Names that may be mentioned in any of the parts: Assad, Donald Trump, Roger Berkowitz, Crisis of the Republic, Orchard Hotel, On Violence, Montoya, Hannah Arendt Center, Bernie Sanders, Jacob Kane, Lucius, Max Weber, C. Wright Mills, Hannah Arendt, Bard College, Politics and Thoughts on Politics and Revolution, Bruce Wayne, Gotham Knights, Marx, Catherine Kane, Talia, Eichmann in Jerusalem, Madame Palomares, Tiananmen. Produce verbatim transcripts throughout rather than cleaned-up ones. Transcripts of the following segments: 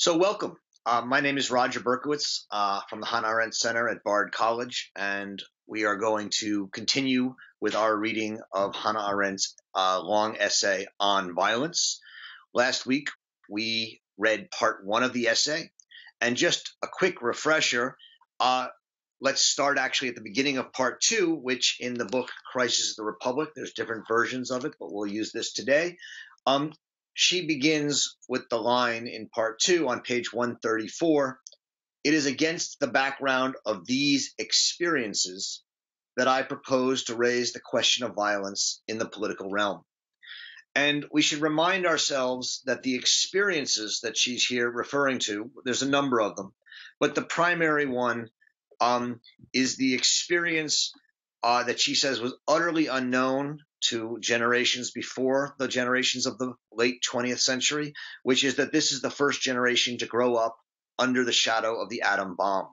So welcome. Uh, my name is Roger Berkowitz uh, from the Hannah Arendt Center at Bard College, and we are going to continue with our reading of Hannah Arendt's uh, long essay on violence. Last week, we read part one of the essay, and just a quick refresher, uh, let's start actually at the beginning of part two, which in the book Crisis of the Republic, there's different versions of it, but we'll use this today. Um, She begins with the line in part two on page one thirty-four, "It is against the background of these experiences that I propose to raise the question of violence in the political realm." And we should remind ourselves that the experiences that she's here referring to, there's a number of them, but the primary one um, is the experience uh, that she says was utterly unknown to generations before the generations of the late twentieth century, which is that this is the first generation to grow up under the shadow of the atom bomb.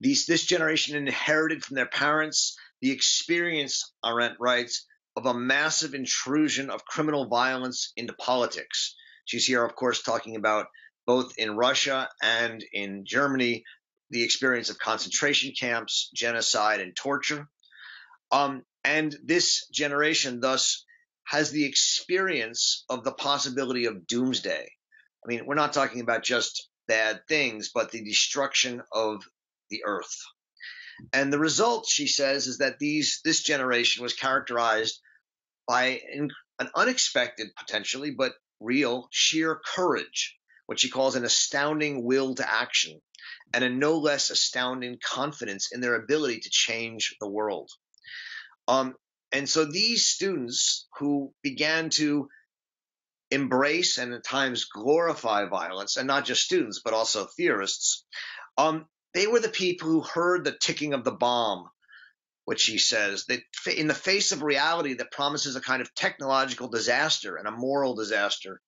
These, this generation inherited from their parents the experience, Arendt writes, of a massive intrusion of criminal violence into politics. She's here, of course, talking about both in Russia and in Germany, the experience of concentration camps, genocide, and torture. Um, And this generation, thus, has the experience of the possibility of doomsday. I mean, we're not talking about just bad things, but the destruction of the earth. And the result, she says, is that these this generation was characterized by an unexpected, potentially, but real, sheer courage, what she calls an astounding will to action, and a no less astounding confidence in their ability to change the world. Um, and so these students who began to embrace and at times glorify violence, and not just students, but also theorists, um, they were the people who heard the ticking of the bomb, which she says, that in the face of reality that promises a kind of technological disaster and a moral disaster,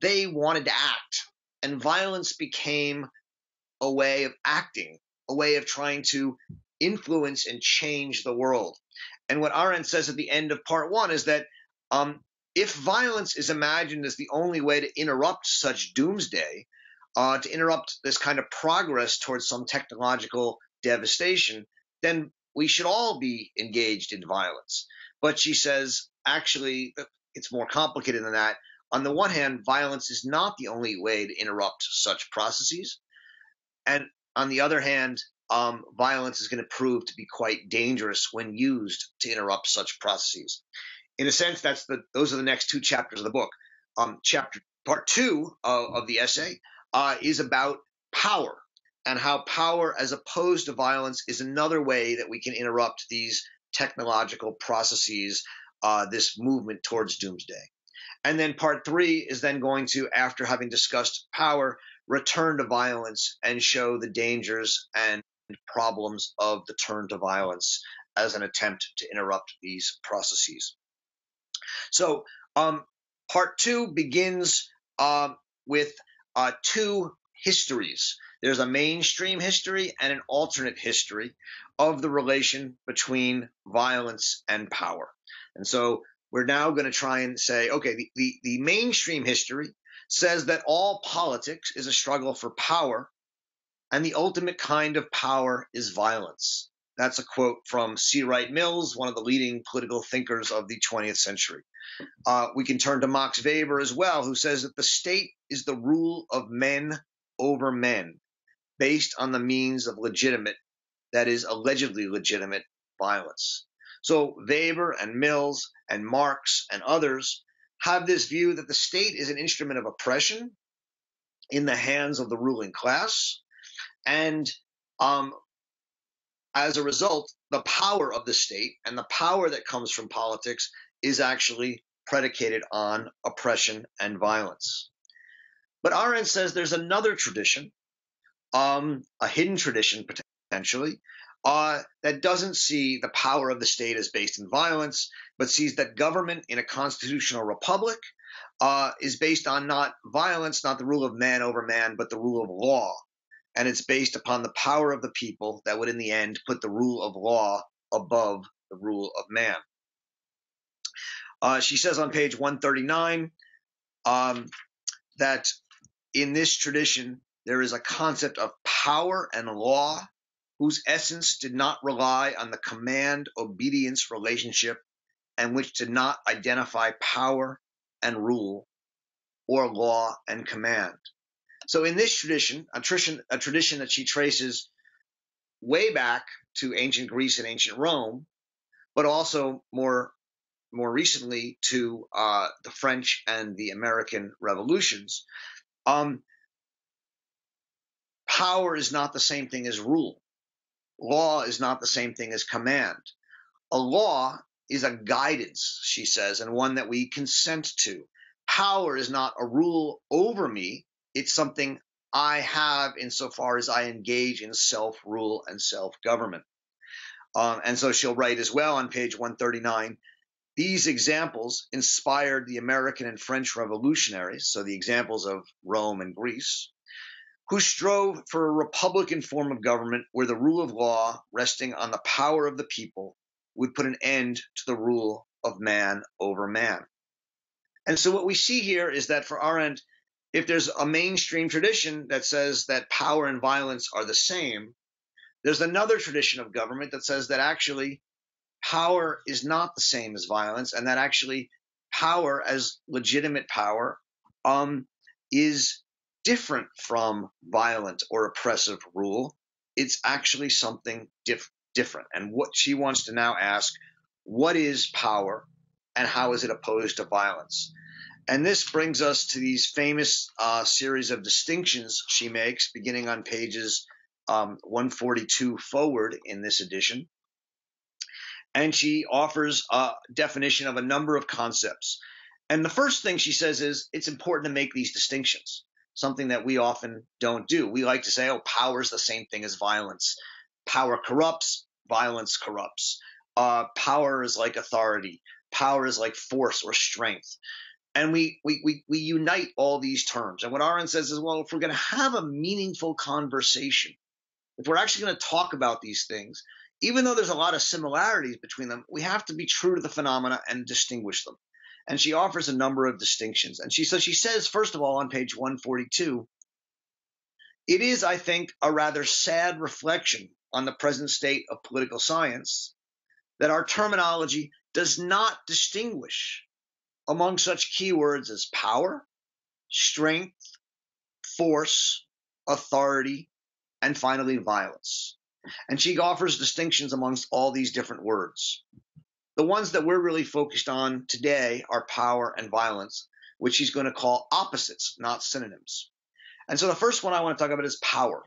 they wanted to act. And violence became a way of acting, a way of trying to influence and change the world. And what Arendt says at the end of part one is that um, if violence is imagined as the only way to interrupt such doomsday, uh, to interrupt this kind of progress towards some technological devastation, then we should all be engaged in violence. But she says, actually, it's more complicated than that. On the one hand, violence is not the only way to interrupt such processes. And on the other hand, Um, violence is going to prove to be quite dangerous when used to interrupt such processes. In a sense, that's the those are the next two chapters of the book. Um, chapter part two uh, of the essay uh, is about power and how power, as opposed to violence, is another way that we can interrupt these technological processes, uh, this movement towards doomsday. And then part three is then going to, after having discussed power, return to violence and show the dangers and problems of the turn to violence as an attempt to interrupt these processes. So um, part two begins uh, with uh, two histories. There's a mainstream history and an alternate history of the relation between violence and power. And so we're now going to try and say, okay, the, the, the mainstream history says that all politics is a struggle for power, and the ultimate kind of power is violence. That's a quote from C. Wright Mills, one of the leading political thinkers of the twentieth century. Uh, we can turn to Max Weber as well, who says that the state is the rule of men over men, based on the means of legitimate, that is allegedly legitimate, violence. So Weber and Mills and Marx and others have this view that the state is an instrument of oppression in the hands of the ruling class. And um, as a result, the power of the state and the power that comes from politics is actually predicated on oppression and violence. But Arendt says there's another tradition, um, a hidden tradition potentially, uh, that doesn't see the power of the state as based in violence, but sees that government in a constitutional republic uh, is based on not violence, not the rule of man over man, but the rule of law. And it's based upon the power of the people that would in the end put the rule of law above the rule of man. Uh, she says on page one thirty-nine um, that in this tradition, there is a concept of power and law whose essence did not rely on the command-obedience relationship and which did not identify power and rule or law and command. So in this tradition, a tradition, a tradition that she traces way back to ancient Greece and ancient Rome, but also more, more recently to uh, the French and the American revolutions, um, power is not the same thing as rule. Law is not the same thing as command. A law is a guidance, she says, and one that we consent to. Power is not a rule over me. It's something I have insofar as I engage in self-rule and self-government. Um, and so she'll write as well on page one thirty-nine, these examples inspired the American and French revolutionaries, so the examples of Rome and Greece, who strove for a republican form of government where the rule of law, resting on the power of the people, would put an end to the rule of man over man. And so what we see here is that for Arendt, if there's a mainstream tradition that says that power and violence are the same, there's another tradition of government that says that actually power is not the same as violence, and that actually power as legitimate power um, is different from violent or oppressive rule. It's actually something diff different. And what she wants to now ask, what is power and how is it opposed to violence? And this brings us to these famous uh, series of distinctions she makes, beginning on pages um, one forty-two forward in this edition. And she offers a definition of a number of concepts. And the first thing she says is it's important to make these distinctions, something that we often don't do. We like to say, oh, power is the same thing as violence. Power corrupts, violence corrupts. Uh, power is like authority. Power is like force or strength. And we, we, we, we unite all these terms. And what Arendt says is, well, if we're going to have a meaningful conversation, if we're actually going to talk about these things, even though there's a lot of similarities between them, we have to be true to the phenomena and distinguish them. And she offers a number of distinctions. And she, so she says, first of all, on page one forty-two, it is, I think, a rather sad reflection on the present state of political science that our terminology does not distinguish among such keywords as power, strength, force, authority, and finally violence. And she offers distinctions amongst all these different words. The ones that we're really focused on today are power and violence, which she's going to call opposites, not synonyms. And so the first one I want to talk about is power.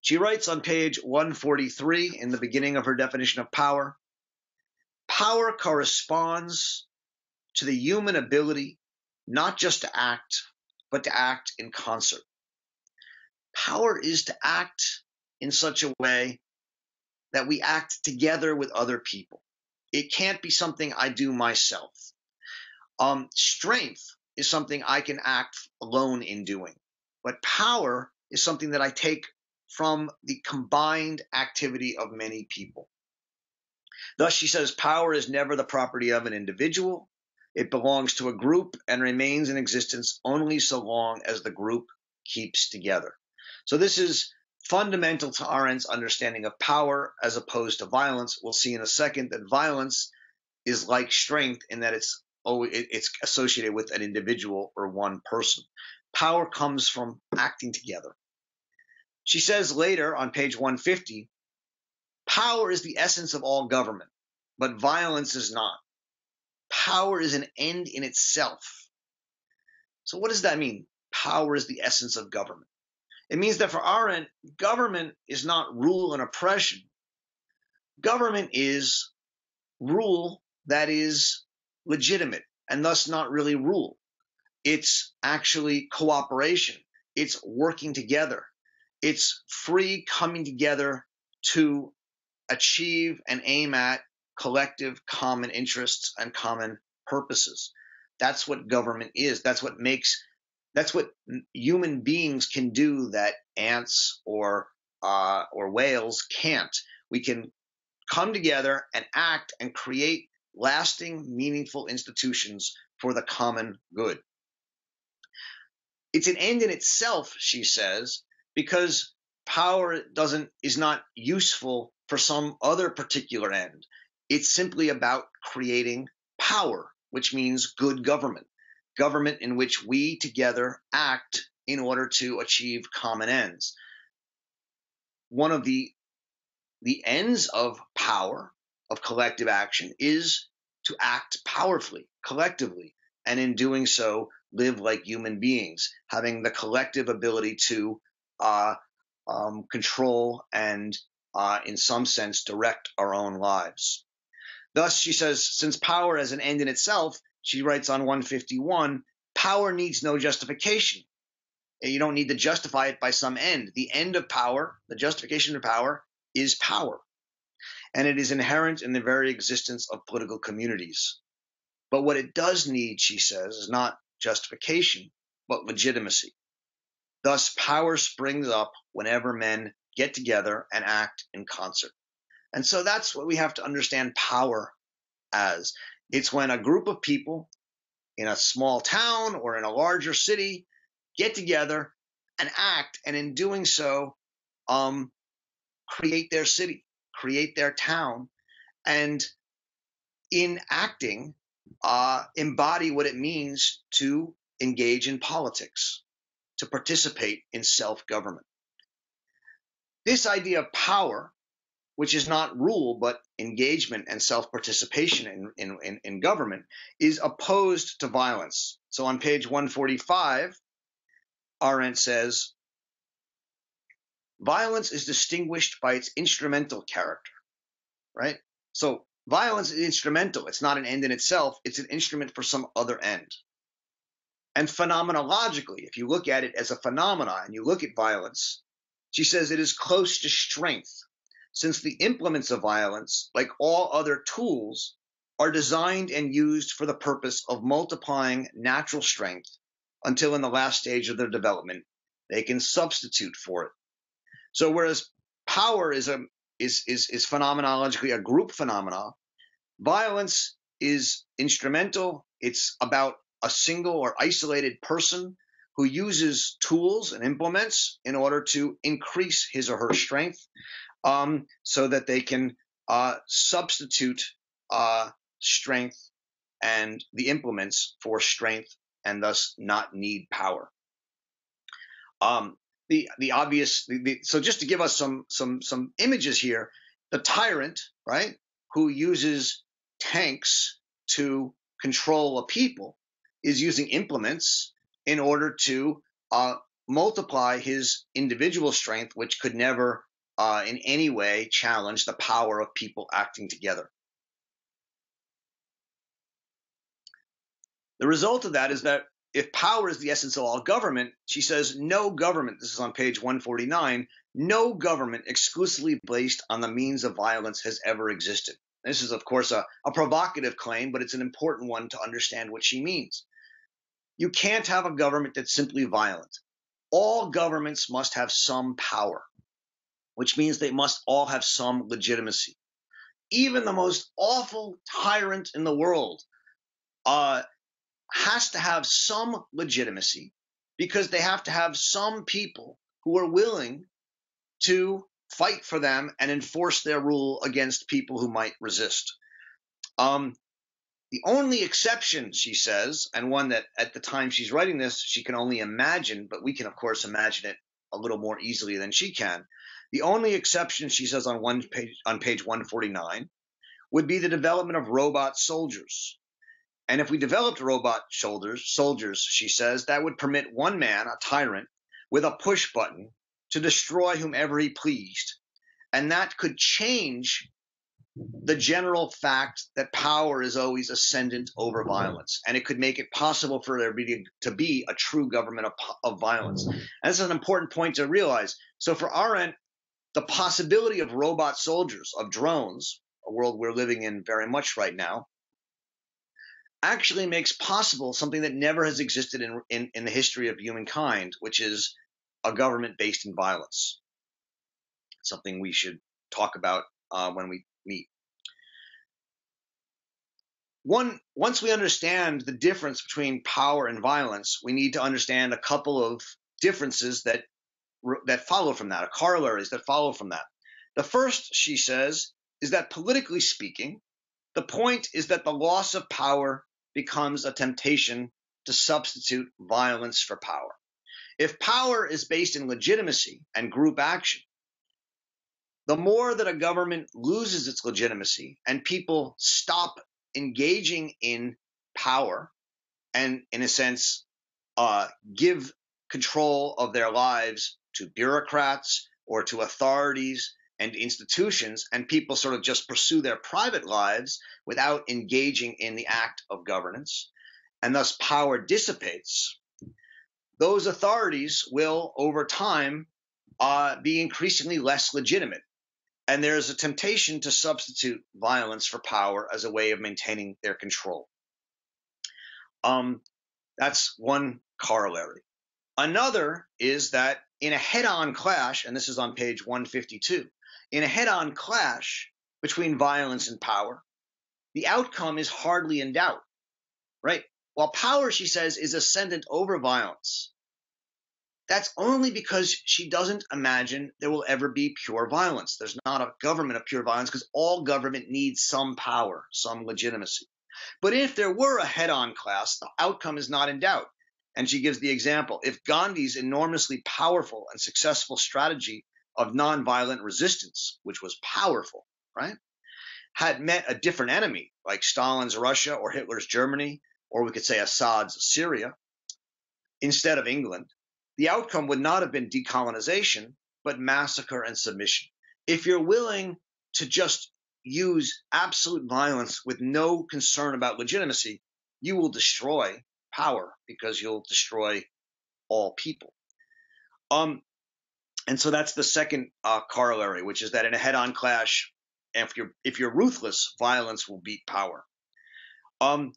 She writes on page one forty-three in the beginning of her definition of power, power corresponds to the human ability not just to act, but to act in concert. Power is to act in such a way that we act together with other people. It can't be something I do myself. Um, strength is something I can act alone in doing, but power is something that I take from the combined activity of many people. Thus, she says, power is never the property of an individual. It belongs to a group and remains in existence only so long as the group keeps together. So this is fundamental to Arendt's understanding of power as opposed to violence. We'll see in a second that violence is like strength in that it's, oh, it's associated with an individual or one person. Power comes from acting together. She says later on page one fifty, power is the essence of all government, but violence is not. Power is an end in itself. So what does that mean? Power is the essence of government. It means that for Arendt, government is not rule and oppression. Government is rule that is legitimate and thus not really rule. It's actually cooperation. It's working together. It's free coming together to achieve and aim at collective common interests and common purposes. That's what government is. That's what makes That's what human beings can do that ants or uh, or whales can't. We can come together and act and create lasting, meaningful institutions for the common good. It's an end in itself, she says, because power doesn't is not useful for some other particular end. It's simply about creating power, which means good government, government in which we together act in order to achieve common ends. One of the the ends of power, of collective action, is to act powerfully, collectively, and in doing so, live like human beings, having the collective ability to uh, um, control and, uh, in some sense, direct our own lives. Thus, she says, since power is an end in itself, she writes on one fifty-one, power needs no justification. You don't need to justify it by some end. The end of power, the justification of power, is power, and it is inherent in the very existence of political communities. But what it does need, she says, is not justification, but legitimacy. Thus, power springs up whenever men get together and act in concert. And so that's what we have to understand power as. It's when a group of people in a small town or in a larger city get together and act, and in doing so, um, create their city, create their town, and in acting, uh, embody what it means to engage in politics, to participate in self-government. This idea of power, which is not rule but engagement and self-participation in, in, in government, is opposed to violence. So on page one forty-five, Arendt says, violence is distinguished by its instrumental character, right? So violence is instrumental. It's not an end in itself. It's an instrument for some other end. And phenomenologically, if you look at it as a phenomena and you look at violence, she says it is close to strength, since the implements of violence, like all other tools, are designed and used for the purpose of multiplying natural strength until in the last stage of their development, they can substitute for it. So whereas power is a is is is phenomenologically a group phenomena, violence is instrumental. It's about a single or isolated person who uses tools and implements in order to increase his or her strength, um, so that they can uh, substitute uh, strength and the implements for strength, and thus not need power. Um, The, the obvious the, the, so just to give us some some some images here, the tyrant, right, who uses tanks to control a people, is using implements in order to uh, multiply his individual strength, which could never uh, in any way challenge the power of people acting together. The result of that is that if power is the essence of all government, she says no government, this is on page one forty-nine, no government exclusively based on the means of violence has ever existed. This is, of course, a, a provocative claim, but it's an important one to understand what she means. You can't have a government that's simply violent. All governments must have some power, which means they must all have some legitimacy. Even the most awful tyrant in the world uh, has to have some legitimacy, because they have to have some people who are willing to fight for them and enforce their rule against people who might resist. Um, the only exception, she says, and one that at the time she's writing this, she can only imagine, but we can, of course, imagine it a little more easily than she can. The only exception, she says on, one page, on page one forty-nine, would be the development of robot soldiers. And if we developed robot soldiers, soldiers, she says, that would permit one man, a tyrant, with a push button to destroy whomever he pleased. And that could change the general fact that power is always ascendant over violence. And it could make it possible for there to be a true government of, of violence. And this is an important point to realize. So for Arendt, the possibility of robot soldiers, of drones, a world we're living in very much right now, actually makes possible something that never has existed in, in, in the history of humankind, which is a government based in violence, something we should talk about uh, when we meet. One, once we understand the difference between power and violence, we need to understand a couple of differences that that follow from that, or corollaries that follow from that. The first, she says, is that politically speaking, the point is that the loss of power becomes a temptation to substitute violence for power. If power is based in legitimacy and group action, the more that a government loses its legitimacy and people stop engaging in power and, in a sense, uh, give control of their lives to bureaucrats or to authorities and institutions, and people sort of just pursue their private lives without engaging in the act of governance, and thus power dissipates, those authorities will, over time, uh, be increasingly less legitimate. And there is a temptation to substitute violence for power as a way of maintaining their control. Um, that's one corollary. Another is that in a head-on clash, and this is on page one fifty-two, in a head-on clash between violence and power, the outcome is hardly in doubt, right? While power, she says, is ascendant over violence, that's only because she doesn't imagine there will ever be pure violence. There's not a government of pure violence because all government needs some power, some legitimacy. But if there were a head-on clash, the outcome is not in doubt. And she gives the example. If Gandhi's enormously powerful and successful strategy of nonviolent resistance, which was powerful, right, had met a different enemy like Stalin's Russia or Hitler's Germany, or we could say Assad's Syria, instead of England, the outcome would not have been decolonization, but massacre and submission. If you're willing to just use absolute violence with no concern about legitimacy, you will destroy power because you'll destroy all people. Um, and so that's the second uh, corollary, which is that in a head-on clash, if you're, if you're ruthless, violence will beat power. Um,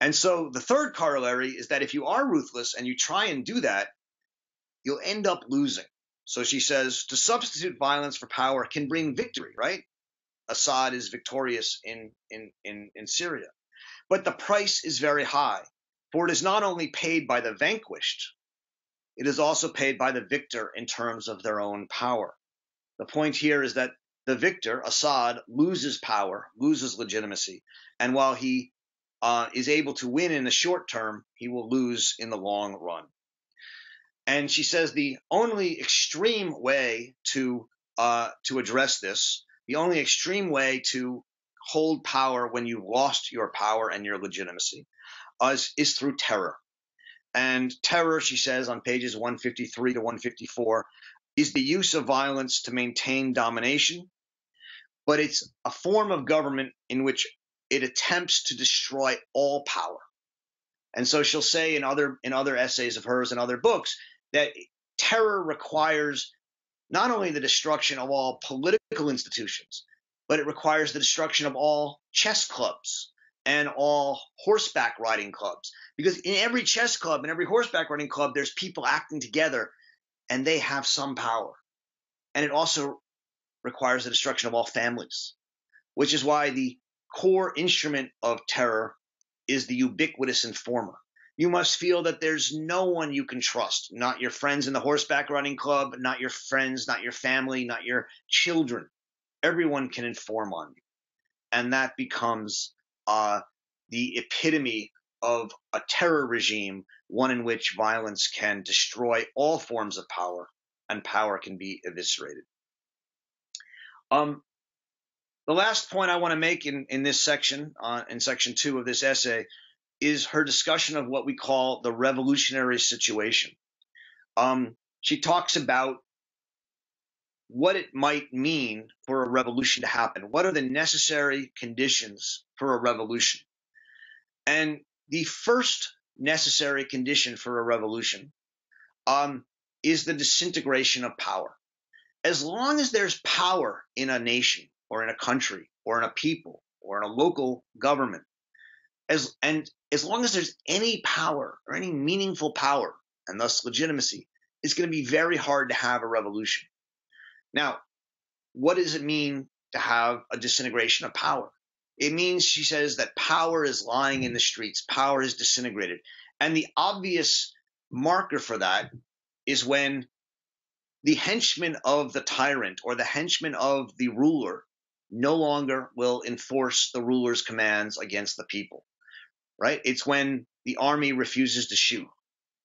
and so the third corollary is that if you are ruthless and you try and do that, you'll end up losing. So she says to substitute violence for power can bring victory, right? Assad is victorious in, in, in, in Syria. But the price is very high, for it is not only paid by the vanquished, it is also paid by the victor in terms of their own power. The point here is that the victor, Assad, loses power, loses legitimacy, and while he uh, is able to win in the short term, he will lose in the long run. And she says the only extreme way to uh, to address this, the only extreme way to hold power when you've lost your power and your legitimacy uh, is, is through terror. And terror, she says on pages one fifty-three to one fifty-four, is the use of violence to maintain domination, but it's a form of government in which it attempts to destroy all power. And so she'll say in other, in other essays of hers and other books that terror requires not only the destruction of all political institutions, but it requires the destruction of all chess clubs and all horseback riding clubs. Because in every chess club and every horseback riding club, there's people acting together and they have some power. And it also requires the destruction of all families, which is why the core instrument of terror is the ubiquitous informer. You must feel that there's no one you can trust, not your friends in the horseback riding club, not your friends, not your family, not your children. Everyone can inform on you. And that becomes uh, the epitome of a terror regime, one in which violence can destroy all forms of power and power can be eviscerated. Um, The last point I want to make in, in this section, uh, in section two of this essay, is her discussion of what we call the revolutionary situation. Um, she talks about what it might mean for a revolution to happen. What are the necessary conditions for a revolution? And the first necessary condition for a revolution um, is the disintegration of power. As long as there's power in a nation, or in a country, or in a people, or in a local government, as and as long as there's any power or any meaningful power, and thus legitimacy, it's going to be very hard to have a revolution. Now, what does it mean to have a disintegration of power? It means, she says, that power is lying in the streets. Power is disintegrated. And the obvious marker for that is when the henchmen of the tyrant or the henchmen of the ruler no longer will enforce the ruler's commands against the people, right? It's when the army refuses to shoot.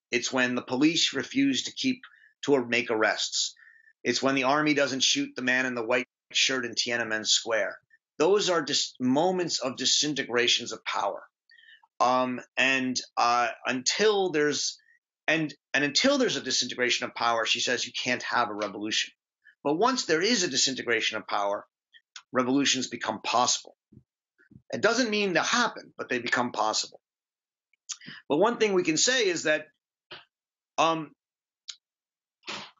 It's when the police refuse to keep to make arrests. It's when the army doesn't shoot the man in the white shirt in Tiananmen Square. Those are just moments of disintegrations of power. Um, and uh, until there's and and until there's a disintegration of power, she says you can't have a revolution. But once there is a disintegration of power, revolutions become possible. It doesn't mean they'll happen, but they become possible. But one thing we can say is that um,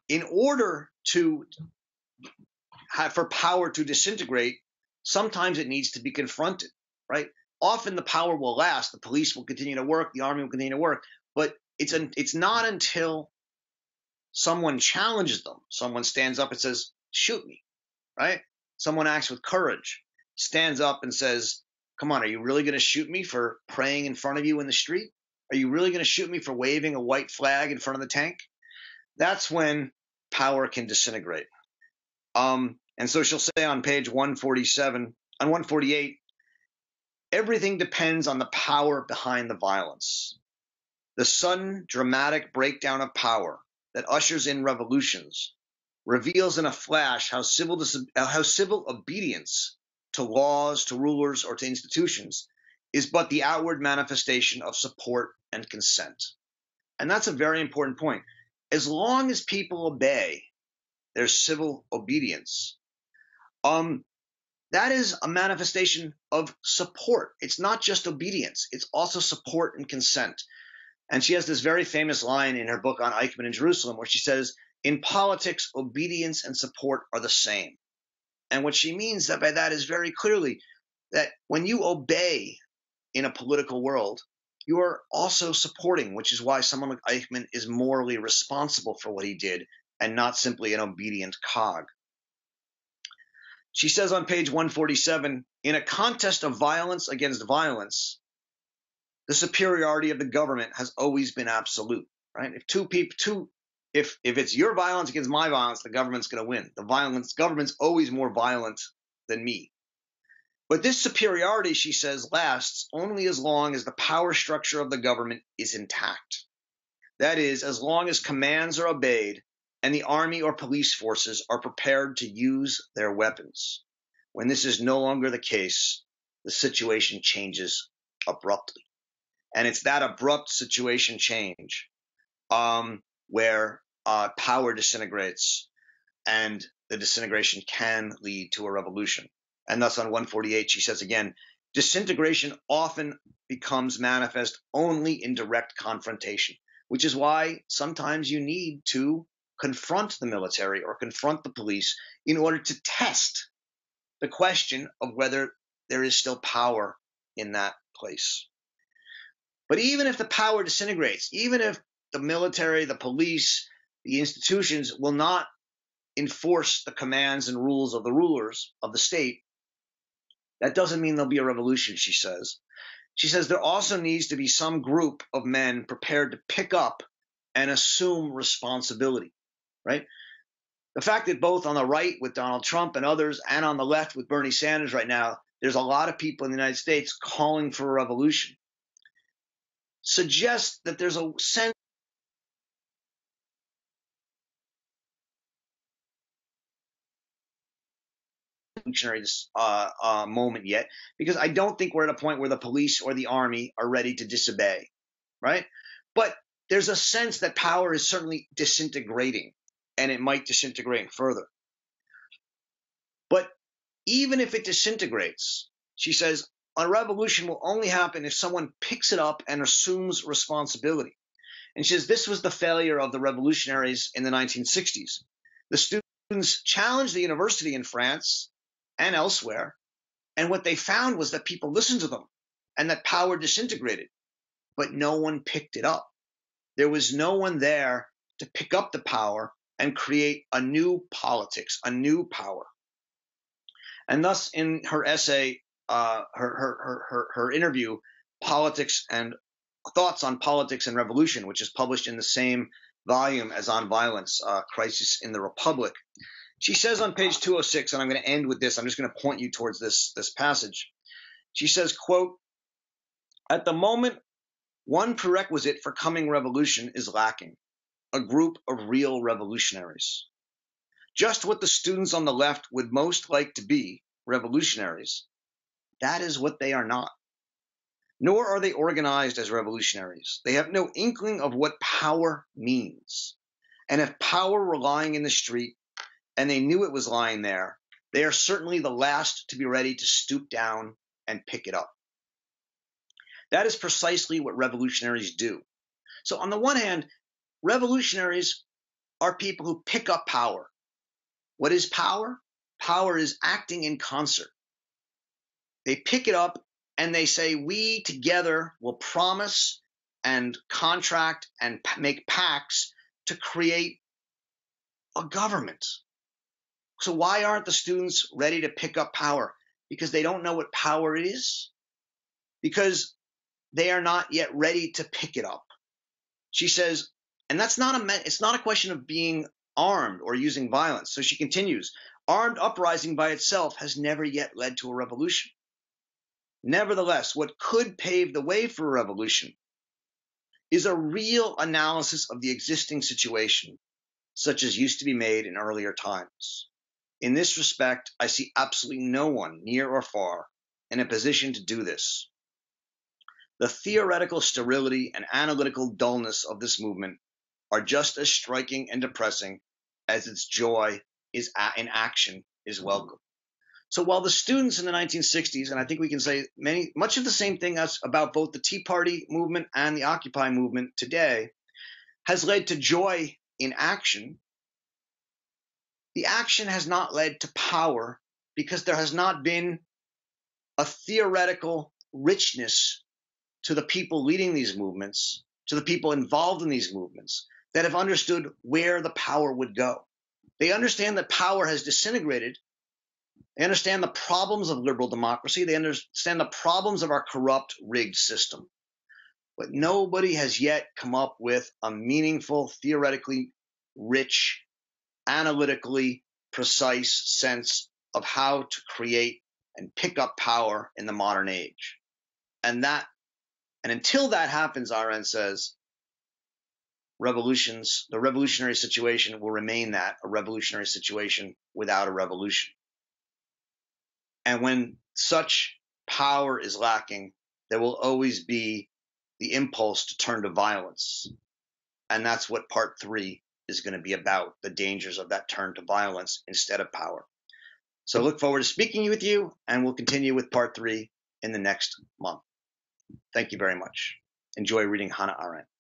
in order to have for power to disintegrate, sometimes it needs to be confronted, right? Often the power will last. The police will continue to work. The army will continue to work. But it's an, it's not until someone challenges them, someone stands up and says, shoot me, right? Someone acts with courage, stands up and says, come on, are you really going to shoot me for praying in front of you in the street? Are you really going to shoot me for waving a white flag in front of the tank? That's when power can disintegrate. Um, and so she'll say on page one forty-seven, on one forty-eight, everything depends on the power behind the violence. The sudden dramatic breakdown of power that ushers in revolutions reveals in a flash how civil, how civil obedience to laws, to rulers, or to institutions is but the outward manifestation of support and consent. And that's a very important point. As long as people obey their civil obedience, um, that is a manifestation of support. It's not just obedience. It's also support and consent. And she has this very famous line in her book on Eichmann in Jerusalem where she says, in politics, obedience and support are the same. And what she means by that is very clearly that when you obey in a political world, you are also supporting, which is why someone like Eichmann is morally responsible for what he did and not simply an obedient cog. She says on page one forty-seven, in a contest of violence against violence, the superiority of the government has always been absolute, right? If two people, two, if, if it's your violence against my violence, the government's going to win. The violence, government's always more violent than me. But this superiority, she says, lasts only as long as the power structure of the government is intact. That is, as long as commands are obeyed and the army or police forces are prepared to use their weapons. When this is no longer the case, the situation changes abruptly. And it's that abrupt situation change um, where uh, power disintegrates, and the disintegration can lead to a revolution. And thus on one forty-eight, she says again, disintegration often becomes manifest only in direct confrontation, which is why sometimes you need to confront the military or confront the police in order to test the question of whether there is still power in that place. But even if the power disintegrates, even if the military, the police, the institutions will not enforce the commands and rules of the rulers of the state, that doesn't mean there'll be a revolution, she says. She says there also needs to be some group of men prepared to pick up and assume responsibility. Right? The fact that both on the right with Donald Trump and others and on the left with Bernie Sanders right now, there's a lot of people in the United States calling for a revolution, suggests that there's a sense uh, uh, moment yet, because I don't think we're at a point where the police or the army are ready to disobey, right? But there's a sense that power is certainly disintegrating, and it might disintegrate further. But even if it disintegrates, she says, a revolution will only happen if someone picks it up and assumes responsibility. And she says this was the failure of the revolutionaries in the nineteen sixties. The students challenged the university in France and elsewhere, and what they found was that people listened to them and that power disintegrated, but no one picked it up. There was no one there to pick up the power and create a new politics, a new power. And thus in her essay, uh, her, her her her interview, Politics and Thoughts on Politics and Revolution, which is published in the same volume as On Violence, uh, Crisis in the Republic. She says on page two oh six, and I'm going to end with this, I'm just going to point you towards this, this passage. She says, quote, "At the moment, one prerequisite for coming revolution is lacking, a group of real revolutionaries. Just what the students on the left would most like to be, revolutionaries, that is what they are not. Nor are they organized as revolutionaries. They have no inkling of what power means. And if power were lying in the street, and they knew it was lying there, they are certainly the last to be ready to stoop down and pick it up." That is precisely what revolutionaries do. So on the one hand, revolutionaries are people who pick up power. What is power? Power is acting in concert. They pick it up and they say, we together will promise and contract and make pacts to create a government. So why aren't the students ready to pick up power? Because they don't know what power is, because they are not yet ready to pick it up. She says, and that's not a, it's not a question of being armed or using violence. So she continues, armed uprising by itself has never yet led to a revolution. Nevertheless, what could pave the way for a revolution is a real analysis of the existing situation, such as used to be made in earlier times. In this respect, I see absolutely no one, near or far, in a position to do this. The theoretical sterility and analytical dullness of this movement are just as striking and depressing as its joy is in action is welcome. So while the students in the nineteen sixties, and I think we can say many, much of the same thing that's about both the Tea Party movement and the Occupy movement today, has led to joy in action, the action has not led to power because there has not been a theoretical richness to the people leading these movements, to the people involved in these movements that have understood where the power would go. They understand that power has disintegrated. They understand the problems of liberal democracy. They understand the problems of our corrupt, rigged system. But nobody has yet come up with a meaningful, theoretically rich, analytically precise sense of how to create and pick up power in the modern age. And that, and until that happens, Arendt says, revolutions, the revolutionary situation will remain that, a revolutionary situation without a revolution. And when such power is lacking, there will always be the impulse to turn to violence. And that's what part three is going to be about, the dangers of that turn to violence instead of power. So look forward to speaking with you, and we'll continue with part three in the next month. Thank you very much. Enjoy reading Hannah Arendt.